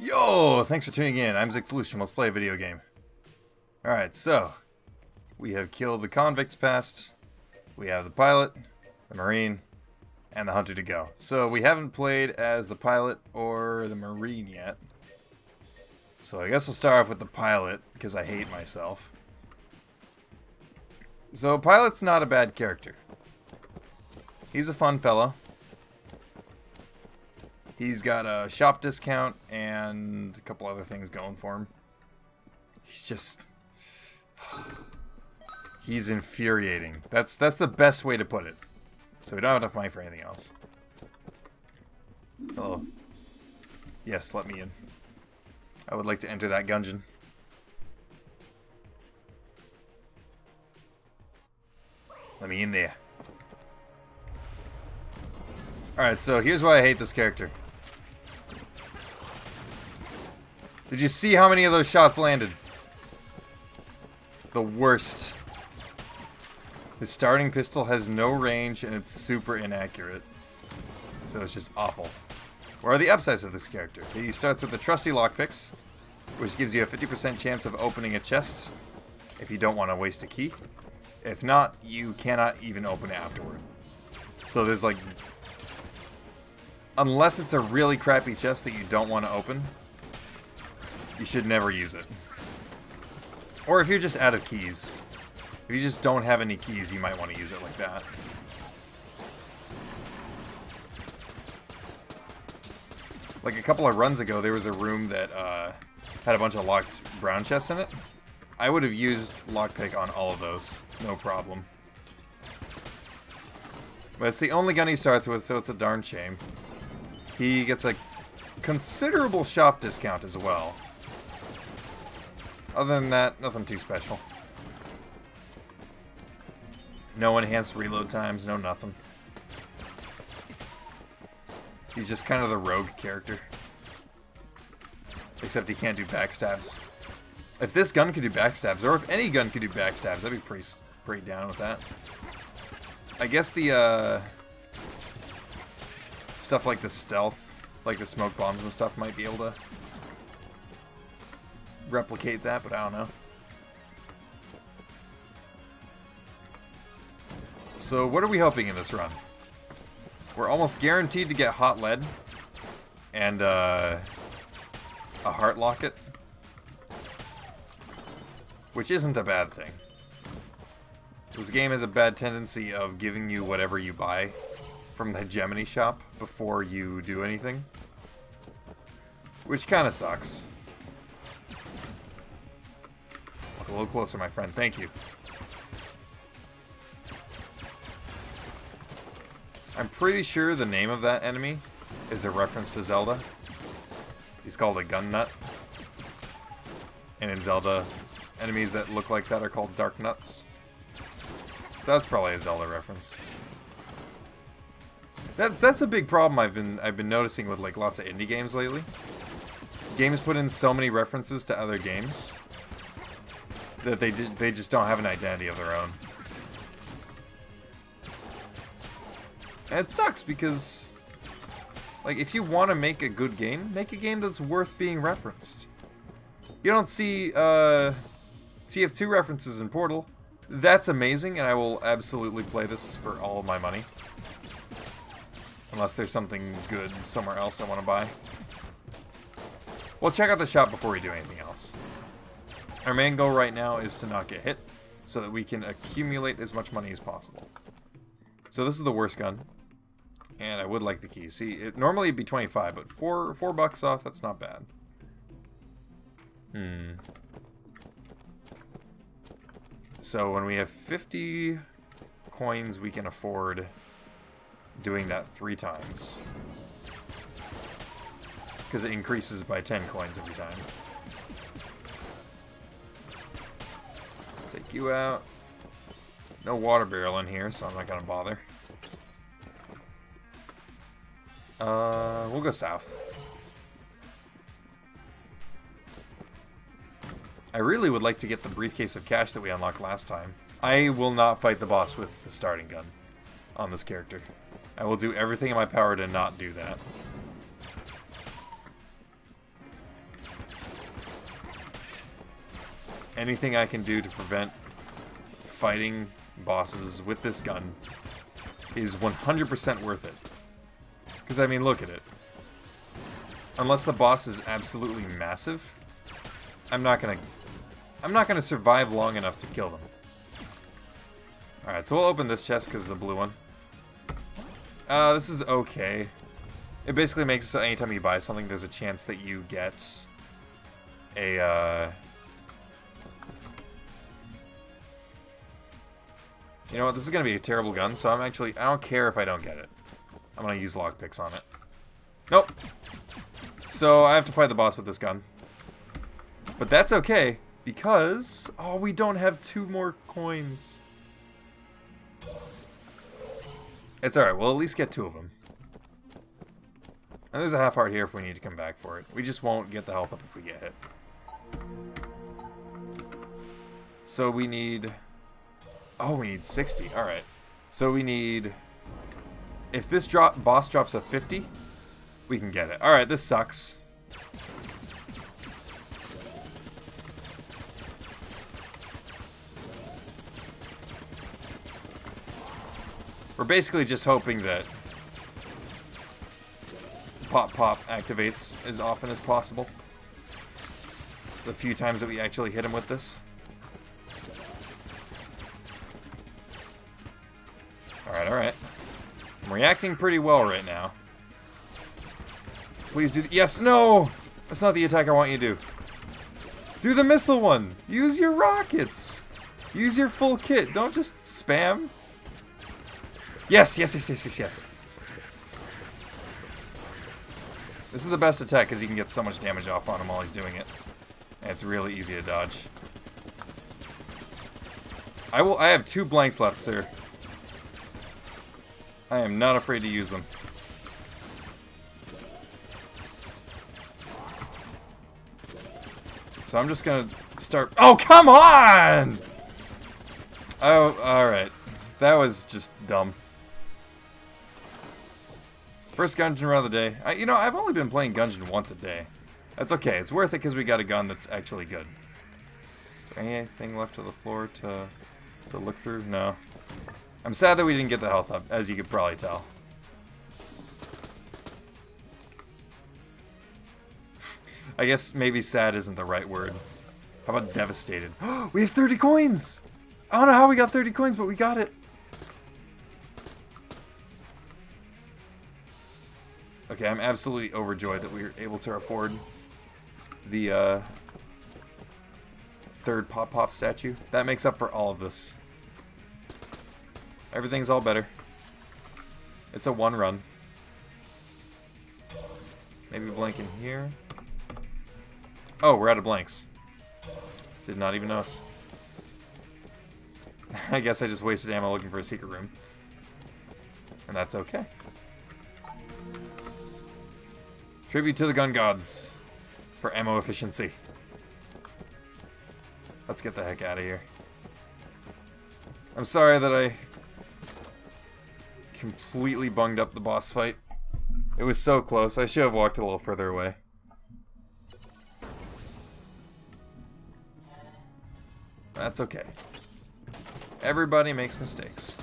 Yo, thanks for tuning in. I'm Zixolution. Let's play a video game. Alright, so we have killed the convicts past. We have the pilot, the marine, and the hunter to go. So we haven't played as the pilot or the marine yet. So I guess we'll start off with the pilot, because I hate myself. So pilot's not a bad character. He's a fun fellow. He's got a shop discount and a couple other things going for him. He's just... he's infuriating. That's the best way to put it. So we don't have enough money for anything else. Hello. Yes, let me in. I would like to enter that dungeon. Let me in there. Alright, so here's why I hate this character. Did you see how many of those shots landed? The worst. His starting pistol has no range and it's super inaccurate. So it's just awful. What are the upsides of this character? He starts with the trusty lockpicks, which gives you a 50% chance of opening a chest if you don't want to waste a key. If not, you cannot even open it afterward. So there's like... unless it's a really crappy chest that you don't want to open, you should never use it. Or if you're just out of keys. If you just don't have any keys, you might want to use it like that. Like a couple of runs ago, there was a room that had a bunch of locked brown chests in it. I would have used lockpick on all of those, no problem. But it's the only gun he starts with, so it's a darn shame. He gets a considerable shop discount as well. Other than that, nothing too special. No enhanced reload times, no nothing. He's just kind of the rogue character. Except he can't do backstabs. If this gun could do backstabs, or if any gun could do backstabs, I'd be pretty down with that. I guess the stuff like the stealth, like the smoke bombs and stuff, might be able to replicate that, but I don't know. So what are we hoping in this run? We're almost guaranteed to get hot lead and a heart locket, which isn't a bad thing. This game has a bad tendency of giving you whatever you buy from the hegemony shop before you do anything, which kind of sucks. Look a little closer, my friend. Thank you. I'm pretty sure the name of that enemy is a reference to Zelda. He's called a gun nut. And in Zelda, enemies that look like that are called dark nuts. So that's probably a Zelda reference. That's a big problem I've been noticing with like lots of indie games lately. Games put in so many references to other games that they just don't have an identity of their own. And it sucks because, like, if you want to make a good game, make a game that's worth being referenced. You don't see TF2 references in Portal. That's amazing, and I will absolutely play this for all of my money. Unless there's something good somewhere else I want to buy. We'll check out the shop before we do anything else. Our main goal right now is to not get hit, so that we can accumulate as much money as possible. So this is the worst gun. And I would like the keys. See, normally it'd be 25, but $4 off, that's not bad. Hmm. So when we have 50 coins, we can afford doing that 3 times. Because it increases by 10 coins every time. Take you out. No water barrel in here, so I'm not gonna bother. We'll go south. I really would like to get the briefcase of cash that we unlocked last time. I will not fight the boss with the starting gun on this character. I will do everything in my power to not do that. anything I can do to prevent fighting bosses with this gun is 100% worth it. Because, I mean, look at it. Unless the boss is absolutely massive, I'm not gonna survive long enough to kill them. Alright, so we'll open this chest because it's the blue one. This is okay. It basically makes it so anytime you buy something, there's a chance that you get a, You know what, this is gonna be a terrible gun, so I'm actually... I don't care if I don't get it. I'm gonna use lockpicks on it. Nope! So, I have to fight the boss with this gun. But that's okay, because... Oh, we don't have 2 more coins. It's alright, we'll at least get 2 of them. And there's a half heart here if we need to come back for it. We just won't get the health up if we get hit. So we need... Oh, we need 60, alright. So we need... If this boss drops a 50, we can get it. Alright, this sucks. We're basically just hoping that Pop Pop activates as often as possible. The few times that we actually hit him with this. Alright, alright. I'm reacting pretty well right now. Please do yes, no! That's not the attack I want you to do. Do the missile one! Use your rockets! Use your full kit, don't just spam. Yes, yes, yes, yes, yes, yes. This is the best attack because you can get so much damage off on him while he's doing it. And it's really easy to dodge. I have 2 blanks left, sir. I am not afraid to use them. So I'm just gonna start. Oh, come on! Oh, alright. That was just dumb. First Gungeon run of the day. You know, I've only been playing Gungeon once a day. That's okay. It's worth it because we got a gun that's actually good. Is there anything left on the floor to look through? No. I'm sad that we didn't get the health up, as you could probably tell. I guess maybe sad isn't the right word. How about devastated? We have 30 coins! I don't know how we got 30 coins, but we got it. Okay, I'm absolutely overjoyed that we were able to afford the 3rd Pop Pop statue. That makes up for all of this. Everything's all better. It's a 1 run. Maybe blank in here. Oh, we're out of blanks. Did not even notice. I guess I just wasted ammo looking for a secret room. And that's okay. Tribute to the gun gods for ammo efficiency. Let's get the heck out of here. I'm sorry that I completely bunged up the boss fight. It was so close. I should have walked a little further away. That's okay. Everybody makes mistakes.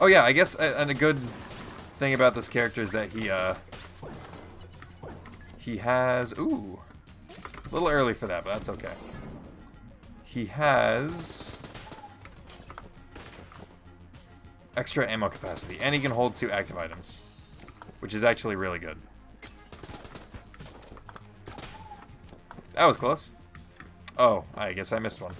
Oh yeah, I guess a good thing about this character is that he has... Ooh. A little early for that, but that's okay. He has... extra ammo capacity. And he can hold 2 active items. Which is actually really good. That was close. Oh, I guess I missed one.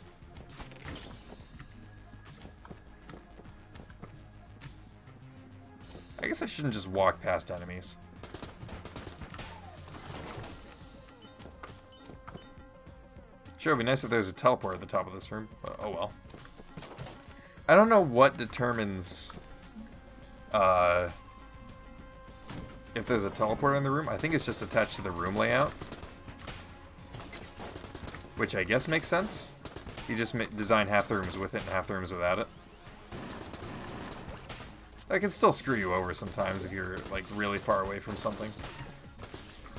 I guess I shouldn't just walk past enemies. Sure, it'd be nice if there's a teleport at the top of this room. Oh well. I don't know what determines if there's a teleporter in the room. I think it's just attached to the room layout, which I guess makes sense. You just design half the rooms with it and half the rooms without it. That can still screw you over sometimes if you're like really far away from something.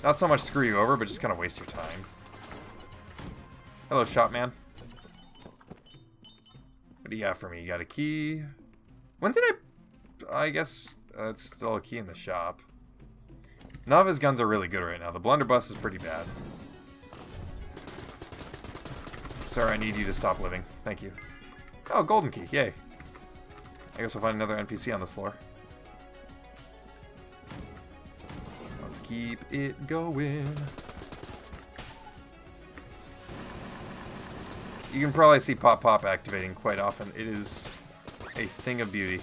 Not so much screw you over, but just kind of waste your time. Hello, Shopman. do you have for me? You got a key. When did I guess it's still a key in the shop. None of his guns are really good right now. The blunderbuss is pretty bad. Sir, I need you to stop living. Thank you. Oh, golden key. Yay. I guess we'll find another NPC on this floor. Let's keep it going. You can probably see Pop Pop activating quite often. It is a thing of beauty.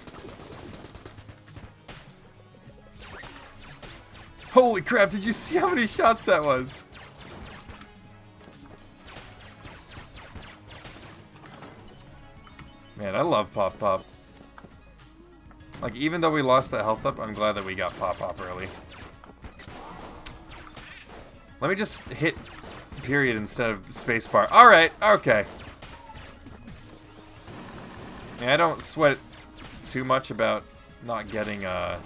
Holy crap, did you see how many shots that was? Man, I love Pop Pop. Like, even though we lost that health up, I'm glad that we got Pop Pop early. Let me just hit period instead of spacebar. Alright, okay. Yeah, I don't sweat too much about not getting, the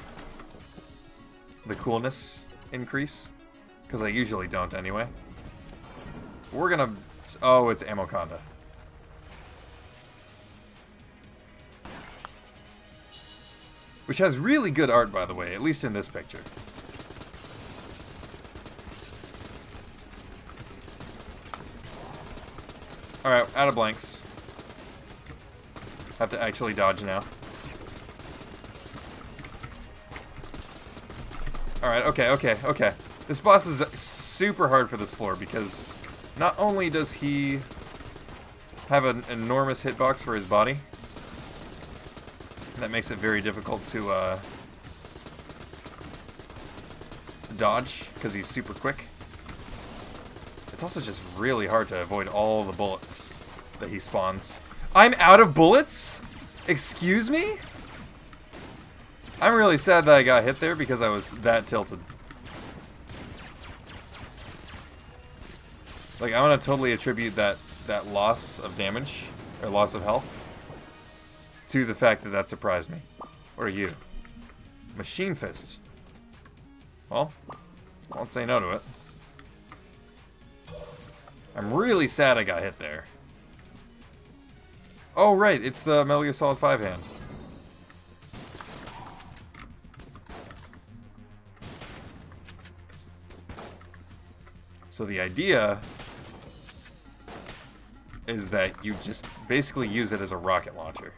coolness increase, because I usually don't anyway. We're gonna... oh, it's Amoconda. Which has really good art, by the way, at least in this picture. Alright, out of blanks. Have to actually dodge now. Alright, okay, okay, okay. This boss is super hard for this floor because not only does he have an enormous hitbox for his body, that makes it very difficult to dodge because he's super quick. It's also just really hard to avoid all the bullets that he spawns. I'm out of bullets? Excuse me? I'm really sad that I got hit there because I was that tilted. Like, I want to totally attribute that loss of damage, or loss of health, to the fact that that surprised me. What are you? Machine Fist. Well, I won't say no to it. I'm really sad I got hit there. Oh, right, it's the Metal Gear Solid 5 hand. So the idea is that you just basically use it as a rocket launcher.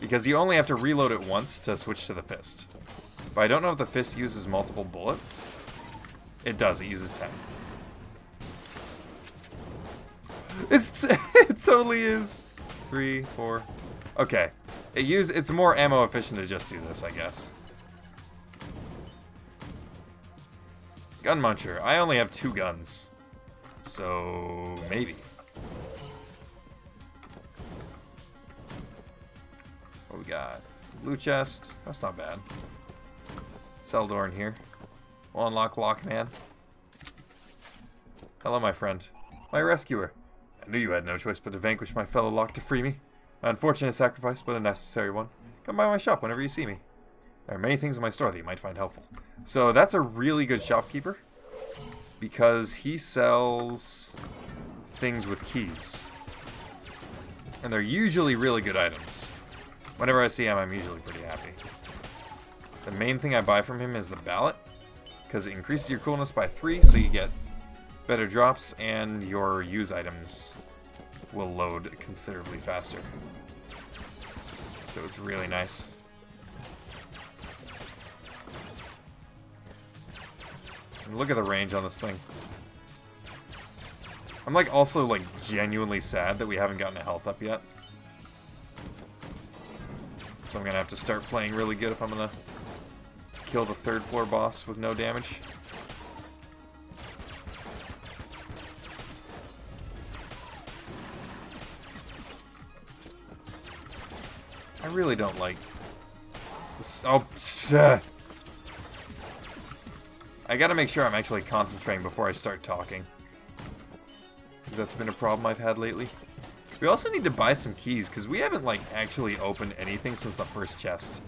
Because you only have to reload it once to switch to the fist. But I don't know if the fist uses multiple bullets. It does, it uses 10. It totally is. 3, 4. Okay. It's more ammo efficient to just do this, I guess. Gun muncher. I only have 2 guns. So, maybe. What we got? Blue chest. That's not bad. Cell door in here. We'll unlock Lockman. Hello, my friend. My rescuer. I knew you had no choice but to vanquish my fellow Lock to free me. An unfortunate sacrifice, but a necessary one. Come by my shop whenever you see me. There are many things in my store that you might find helpful. So that's a really good shopkeeper because he sells things with keys. And they're usually really good items. Whenever I see him, I'm usually pretty happy. The main thing I buy from him is the ballot because it increases your coolness by 3, so you get better drops and your use items will load considerably faster. So it's really nice. Look at the range on this thing. I'm like also like genuinely sad that we haven't gotten a health up yet. So I'm gonna have to start playing really good if I'm gonna kill the 3rd floor boss with no damage. I really don't like this. Oh, I gotta make sure I'm actually concentrating before I start talking. Because that's been a problem I've had lately. We also need to buy some keys, because we haven't, like, actually opened anything since the first chest.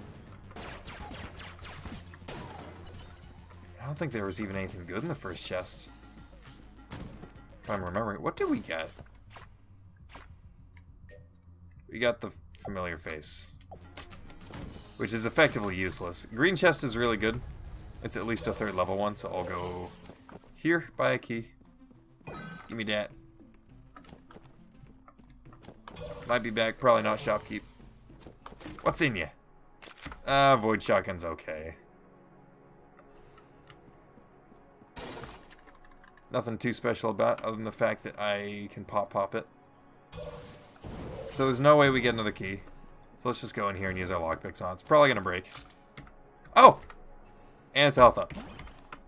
I don't think there was even anything good in the first chest. If I'm remembering. What did we get? We got the familiar face, which is effectively useless. Green chest is really good. It's at least a 3rd level one, so I'll go here, buy a key. Give me that. Might be back, probably not. Shopkeep. What's in ya? Void shotgun's okay. Nothing too special about it, other than the fact that I can pop it. So there's no way we get another key. So let's just go in here and use our lockpicks on. It's probably gonna break. Oh! And it's health up.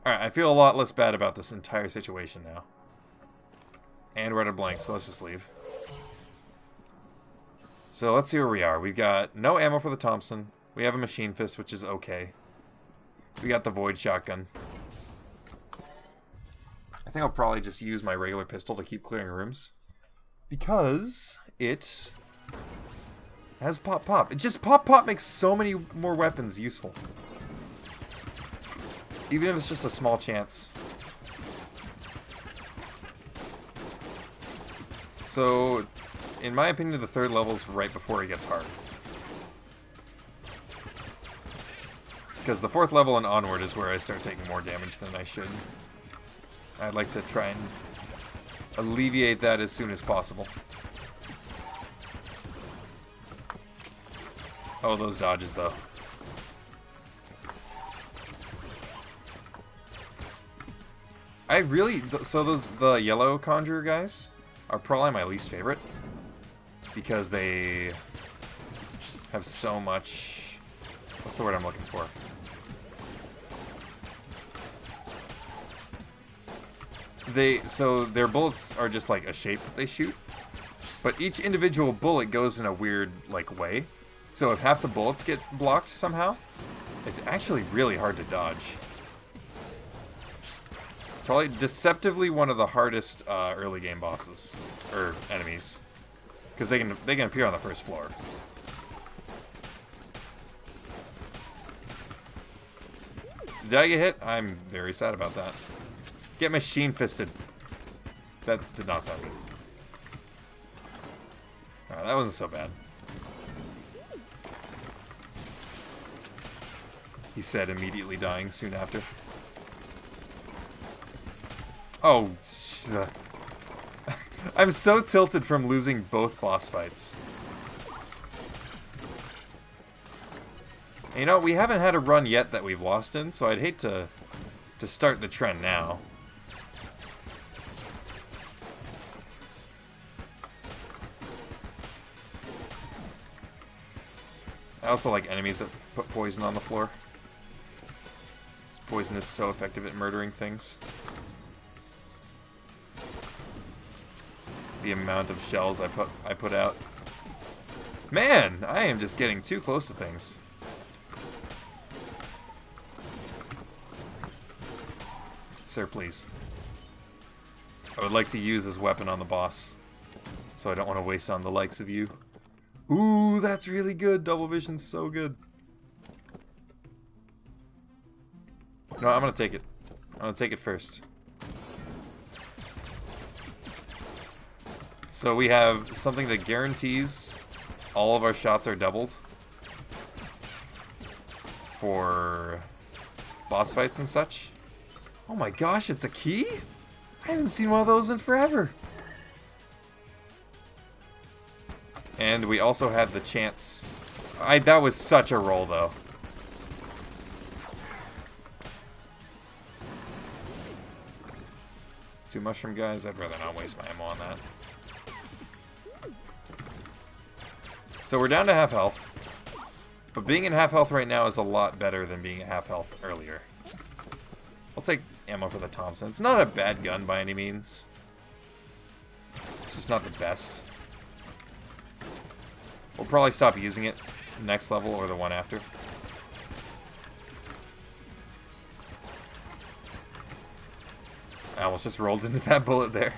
Alright, I feel a lot less bad about this entire situation now. And we're at a blank, so let's just leave. So let's see where we are. We've got no ammo for the Thompson. We have a machine fist, which is okay. We got the void shotgun. I think I'll probably just use my regular pistol to keep clearing rooms. Because it has pop. It just pop makes so many more weapons useful. Even if it's just a small chance. So, in my opinion, the 3rd level's right before it gets hard. Because the 4th level and onward is where I start taking more damage than I should. I'd like to try and alleviate that as soon as possible. Oh, those dodges, though. I really... So those, the yellow conjurer guys are probably my least favorite. Because they have so much... What's the word I'm looking for? So their bullets are just like a shape that they shoot, but each individual bullet goes in a weird, like, way. So if half the bullets get blocked somehow, it's actually really hard to dodge. Probably deceptively one of the hardest early game bosses or enemies, because they can appear on the 1st floor. Did I get hit? I'm very sad about that. Get machine fisted. That did not sound good. Alright, that wasn't so bad. He said, immediately dying soon after. Oh, I'm so tilted from losing both boss fights. And you know, we haven't had a run yet that we've lost in, so I'd hate to start the trend now. I also like enemies that put poison on the floor. This poison is so effective at murdering things. The amount of shells I put out. Man, I am just getting too close to things. Sir, please. I would like to use this weapon on the boss, so I don't want to waste on the likes of you. Ooh, that's really good. Double vision's so good. No, I'm gonna take it. I'm gonna take it first. So we have something that guarantees all of our shots are doubled for boss fights and such. Oh my gosh, it's a key? I haven't seen one of those in forever. And we also had the chance. That was such a roll, though. Two mushroom guys. I'd rather not waste my ammo on that. So we're down to half health. But being in half health right now is a lot better than being at half health earlier. I'll take ammo for the Thompson. It's not a bad gun by any means. It's just not the best. We'll probably stop using it next level or the one after. I almost just rolled into that bullet there.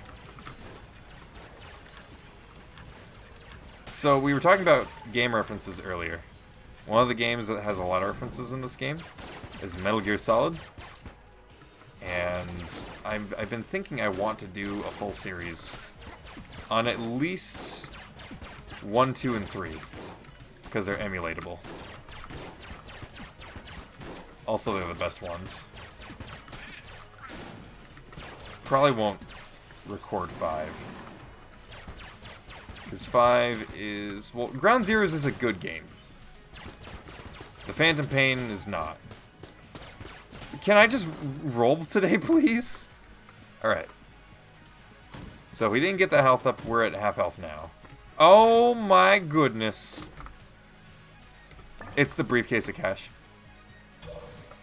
So we were talking about game references earlier. One of the games that has a lot of references in this game is Metal Gear Solid. And I've been thinking I want to do a full series on at least 1, 2, and 3. Because they're emulatable. Also, they're the best ones. Probably won't record 5. Because 5 is... well, Ground Zeroes is a good game. The Phantom Pain is not. Can I just roll today, please? Alright. So we didn't get the health up. We're at half health now. Oh my goodness. It's the briefcase of cash.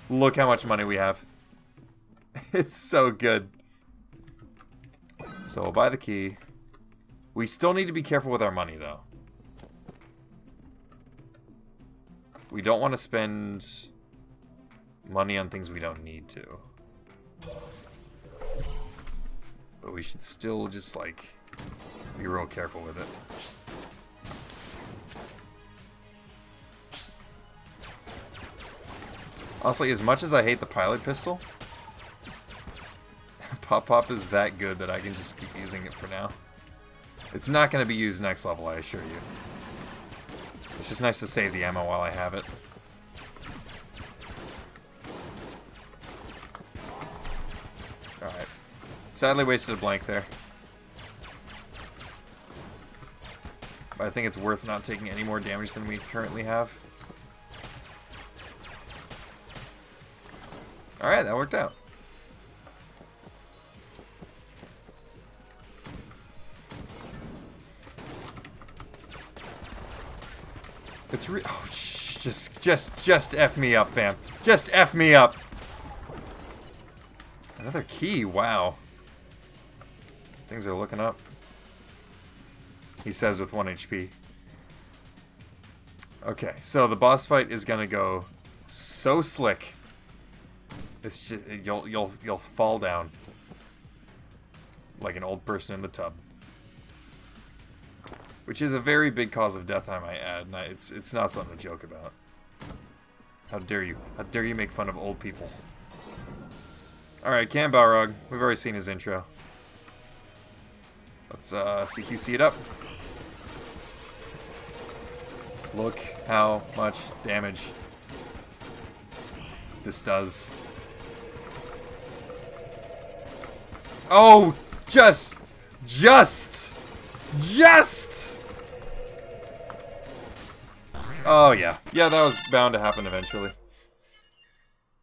Look how much money we have. It's so good. So we'll buy the key. We still need to be careful with our money, though. We don't want to spend money on things we don't need to. But we should still just, like, be real careful with it. Honestly, as much as I hate the pilot pistol, Pop-Pop is that good that I can just keep using it for now. It's not going to be used next level, I assure you. It's just nice to save the ammo while I have it. Alright. Sadly wasted a blank there. But I think it's worth not taking any more damage than we currently have. Alright, that worked out. It's real. Oh, just F me up, fam. Just F me up. Another key. Wow. Things are looking up. He says with 1 HP. Okay, so the boss fight is gonna go so slick. It's just you'll fall down like an old person in the tub. Which is a very big cause of death, I might add, and it's not something to joke about. How dare you? How dare you make fun of old people? Alright, Cam Balrog. We've already seen his intro. Let's CQC it up. Look how much damage this does. Oh! Just! Oh, yeah. Yeah, that was bound to happen eventually.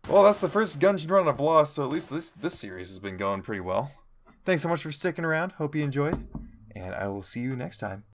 Well, that's the first Gungeon run I've lost, so at least this series has been going pretty well. Thanks so much for sticking around. Hope you enjoyed, and I will see you next time.